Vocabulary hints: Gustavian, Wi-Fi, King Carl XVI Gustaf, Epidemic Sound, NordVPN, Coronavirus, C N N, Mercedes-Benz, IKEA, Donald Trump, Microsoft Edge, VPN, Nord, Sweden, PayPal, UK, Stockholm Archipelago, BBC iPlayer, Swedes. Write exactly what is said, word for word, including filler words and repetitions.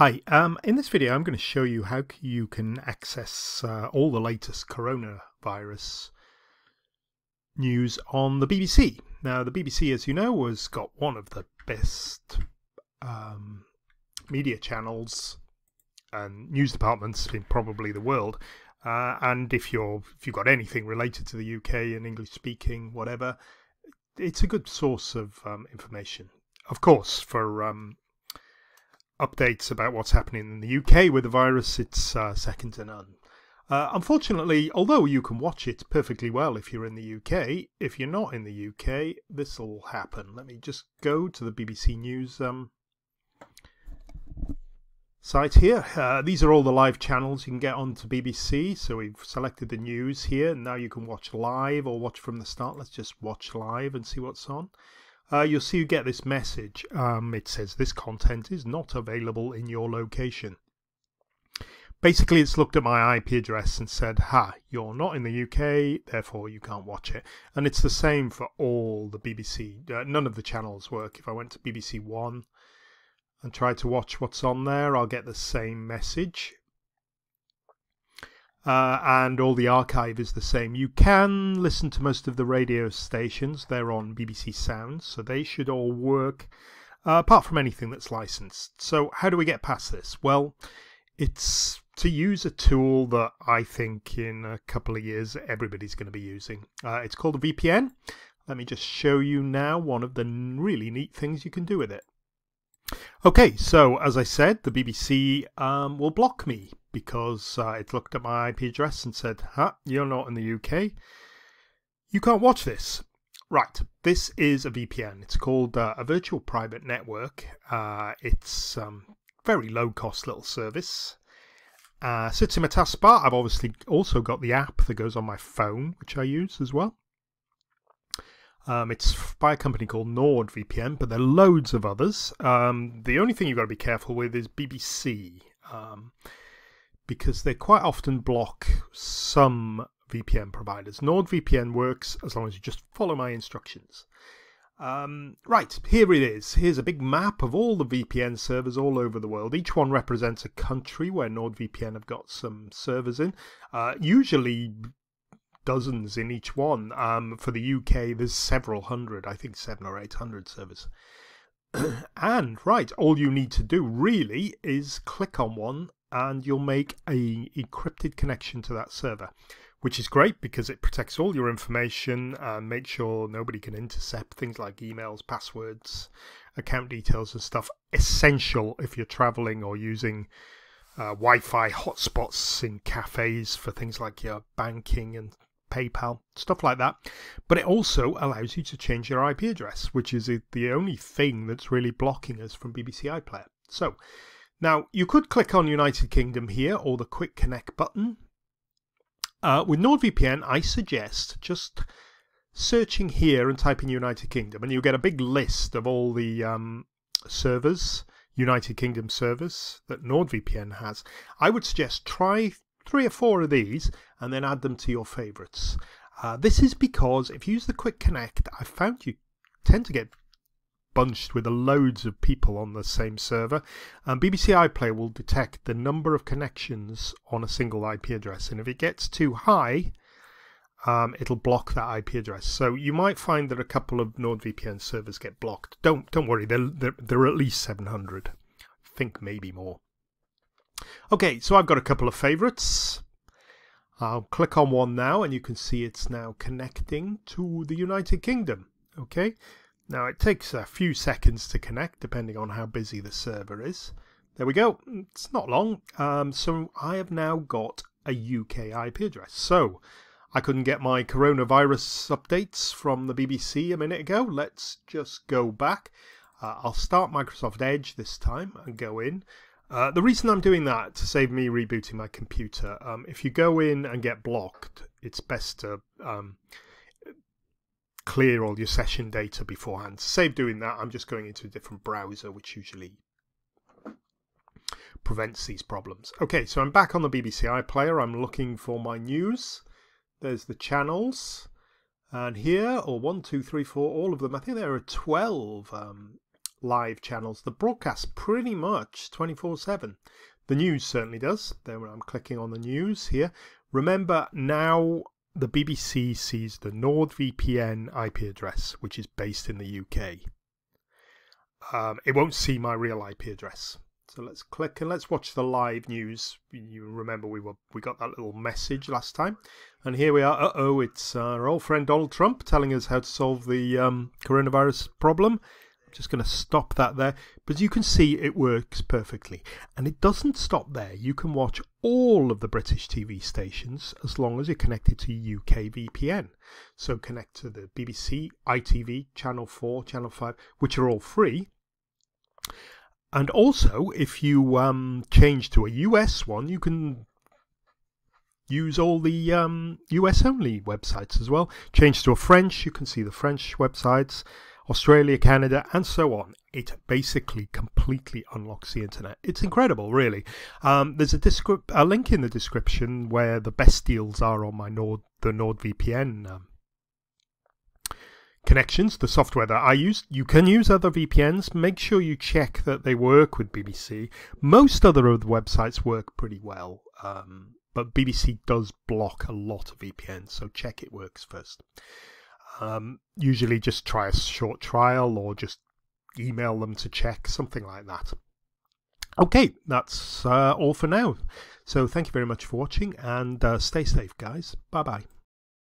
Hi, um, in this video I'm going to show you how you can access uh, all the latest coronavirus news on the B B C. Now the B B C, as you know, has got one of the best um, media channels and news departments in probably the world. Uh, and if you're if you've got anything related to the U K and English speaking, whatever, it's a good source of um, information. Of course, for um, updates about what's happening in the U K with the virus, it's uh, second to none. Uh, unfortunately, although you can watch it perfectly well if you're in the U K, if you're not in the U K, this will happen. Let me just go to the B B C News um, site here. Uh, these are all the live channels you can get onto B B C. So we've selected the news here. Now you can watch live or watch from the start. Let's just watch live and see what's on. Uh, you'll see you get this message. Um, it says this content is not available in your location. Basically, it's looked at my I P address and said, ha, you're not in the U K, therefore you can't watch it. And it's the same for all the B B C. Uh, none of the channels work. If I went to B B C One and tried to watch what's on there, I'll get the same message. Uh, and all the archive is the same. You can listen to most of the radio stations. They're on B B C Sounds, so they should all work, uh, apart from anything that's licensed. So how do we get past this? Well, it's to use a tool that I think in a couple of years everybody's going to be using. Uh, it's called a V P N. Let me just show you now one of the really neat things you can do with it. Okay, so as I said, the B B C um, will block me because uh, it looked at my I P address and said, ha, you're not in the U K, you can't watch this. Right, this is a V P N. It's called uh, a virtual private network. Uh, it's um, very low-cost little service. Uh, sits in my taskbar. I've obviously also got the app that goes on my phone, which I use as well. Um, it's by a company called NordVPN, but there are loads of others. Um, the only thing you've got to be careful with is B B C, um, because they quite often block some V P N providers. NordVPN works as long as you just follow my instructions. Um, right, here it is. Here's a big map of all the V P N servers all over the world. Each one represents a country where NordVPN have got some servers in. Uh, usually dozens in each one. Um, for the U K, there's several hundred, I think seven or eight hundred servers. And, right, all you need to do really is click on one and you'll make a encrypted connection to that server, which is great because it protects all your information and makes sure nobody can intercept things like emails, passwords, account details and stuff. Essential if you're traveling or using uh, Wi-Fi hotspots in cafes for things like your banking and PayPal, stuff like that. But it also allows you to change your I P address, which is the only thing that's really blocking us from B B C iPlayer. So now you could click on United Kingdom here or the quick connect button. Uh, with NordVPN, I suggest just searching here and typing United Kingdom and you'll get a big list of all the um, servers, United Kingdom servers that NordVPN has. I would suggest try three or four of these and then add them to your favorites. Uh, this is because if you use the quick connect, I found you tend to get bunched with loads of people on the same server, and B B C iPlayer will detect the number of connections on a single I P address, and if it gets too high um, it'll block that I P address. So you might find that a couple of NordVPN servers get blocked. Don't don't worry, there there, there are at least seven hundred, I think, maybe more. Okay, so I've got a couple of favorites. I'll click on one now and you can see it's now connecting to the United Kingdom. Okay, now it takes a few seconds to connect depending on how busy the server is. There we go, it's not long. Um, so I have now got a U K I P address. So I couldn't get my coronavirus updates from the B B C a minute ago. Let's just go back. Uh, I'll start Microsoft Edge this time and go in. Uh, the reason I'm doing that, to save me rebooting my computer, um, if you go in and get blocked, it's best to um, clear all your session data beforehand. To save doing that, I'm just going into a different browser, which usually prevents these problems. Okay, so I'm back on the B B C iPlayer. I'm looking for my news. There's the channels. And here, or one, two, three, four, all of them. I think there are twelve um, live channels that broadcast pretty much twenty-four seven. The news certainly does. There, I'm clicking on the news here. Remember, now the B B C sees the NordVPN I P address, which is based in the U K. Um, it won't see my real I P address. So let's click and let's watch the live news. You remember we were we got that little message last time, and here we are. Uh-oh, it's our old friend Donald Trump telling us how to solve the um, coronavirus problem. I'm just going to stop that there, but you can see it works perfectly, and it doesn't stop there. You can watch all of the British T V stations as long as you're connected to U K V P N. So connect to the B B C, I T V, Channel four, Channel five, which are all free. And also, if you um, change to a U S one, you can use all the um, U S-only websites as well. Change to a French, you can see the French websites, Australia, Canada, and so on. It basically completely unlocks the internet. It's incredible, really. Um, there's a, a link in the description where the best deals are on my Nord, the NordVPN um, connections, the software that I use. You can use other V P Ns. Make sure you check that they work with B B C. Most other websites work pretty well, um, but B B C does block a lot of V P Ns, so check it works first. Um, usually just try a short trial or just email them to check, something like that. Okay, that's uh, all for now. So thank you very much for watching, and uh, stay safe, guys. Bye-bye.